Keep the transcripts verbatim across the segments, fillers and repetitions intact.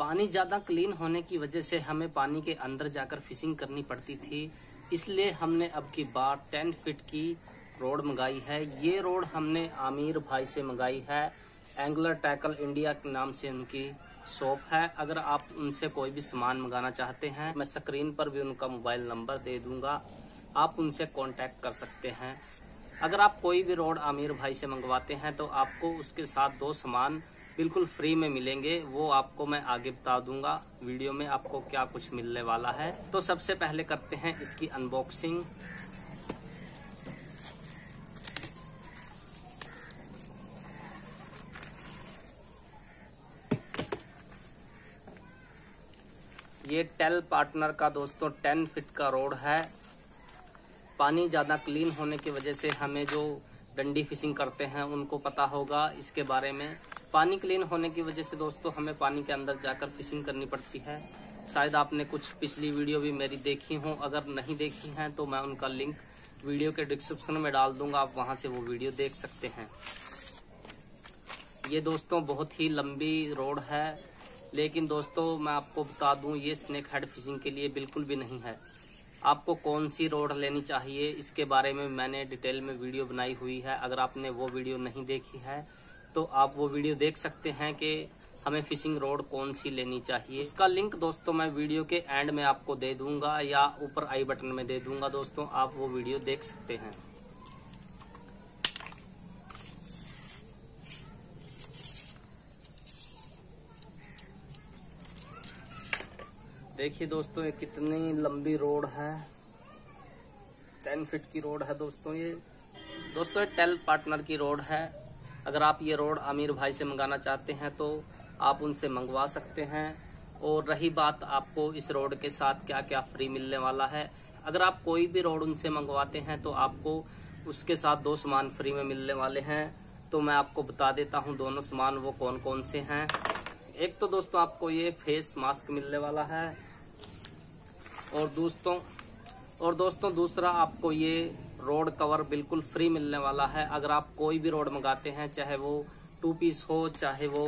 पानी ज्यादा क्लीन होने की वजह से हमें पानी के अंदर जाकर फिशिंग करनी पड़ती थी, इसलिए हमने अब की बार टेन फीट की रोड मंगाई है। ये रोड हमने आमिर भाई से मंगाई है, एंगुलर टैकल इंडिया के नाम से उनकी शॉप है। अगर आप उनसे कोई भी सामान मंगाना चाहते हैं, मैं स्क्रीन पर भी उनका मोबाइल नंबर दे दूंगा, आप उनसे कांटेक्ट कर सकते हैं। अगर आप कोई भी रोड आमिर भाई से मंगवाते हैं तो आपको उसके साथ दो सामान बिल्कुल फ्री में मिलेंगे, वो आपको मैं आगे बता दूंगा वीडियो में आपको क्या कुछ मिलने वाला है। तो सबसे पहले करते हैं इसकी अनबॉक्सिंग। ये टेल पार्टनर का दोस्तों टेन फीट का रोड है। पानी ज़्यादा क्लीन होने की वजह से हमें जो डंडी फिशिंग करते हैं उनको पता होगा इसके बारे में। पानी क्लीन होने की वजह से दोस्तों हमें पानी के अंदर जाकर फिशिंग करनी पड़ती है। शायद आपने कुछ पिछली वीडियो भी मेरी देखी हो, अगर नहीं देखी हैं तो मैं उनका लिंक वीडियो के डिस्क्रिप्शन में डाल दूँगा, आप वहाँ से वो वीडियो देख सकते हैं। ये दोस्तों बहुत ही लंबी रोड है, लेकिन दोस्तों मैं आपको बता दूं ये स्नेक हेड फिशिंग के लिए बिल्कुल भी नहीं है। आपको कौन सी रोड लेनी चाहिए इसके बारे में मैंने डिटेल में वीडियो बनाई हुई है, अगर आपने वो वीडियो नहीं देखी है तो आप वो वीडियो देख सकते हैं कि हमें फिशिंग रोड कौन सी लेनी चाहिए। इसका लिंक दोस्तों मैं वीडियो के एंड में आपको दे दूंगा या ऊपर आई बटन में दे दूंगा, दोस्तों आप वो वीडियो देख सकते हैं। देखिए दोस्तों ये कितनी लंबी रोड है, टेन फीट की रोड है दोस्तों। ये दोस्तों ये टेल पार्टनर की रोड है। अगर आप ये रोड आमिर भाई से मंगाना चाहते हैं तो आप उनसे मंगवा सकते हैं। और रही बात आपको इस रोड के साथ क्या क्या फ्री मिलने वाला है, अगर आप कोई भी रोड उनसे मंगवाते हैं तो आपको उसके साथ दो सामान फ्री में मिलने वाले हैं। तो मैं आपको बता देता हूँ दोनों सामान वो कौन कौन से हैं। एक तो दोस्तों आपको ये फेस मास्क मिलने वाला है, और दोस्तों और दोस्तों दूसरा आपको ये रोड कवर बिल्कुल फ्री मिलने वाला है। अगर आप कोई भी रोड मंगाते हैं, चाहे वो टू पीस हो, चाहे वो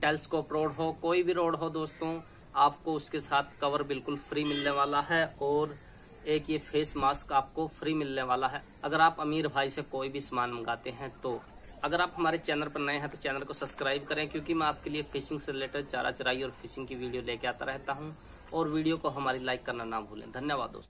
टेलिस्कोप रोड हो, कोई भी रोड हो दोस्तों, आपको उसके साथ कवर बिल्कुल फ्री मिलने वाला है और एक ये फेस मास्क आपको फ्री मिलने वाला है, अगर आप आमिर भाई से कोई भी सामान मंगाते हैं तो। अगर आप हमारे चैनल पर नए हैं तो चैनल को सब्सक्राइब करें, क्योंकि मैं आपके लिए फिशिंग से रिलेटेड चारा चराई और फिशिंग की वीडियो लेके आता रहता हूँ। और वीडियो को हमारी लाइक करना ना भूलें। धन्यवाद दोस्तों।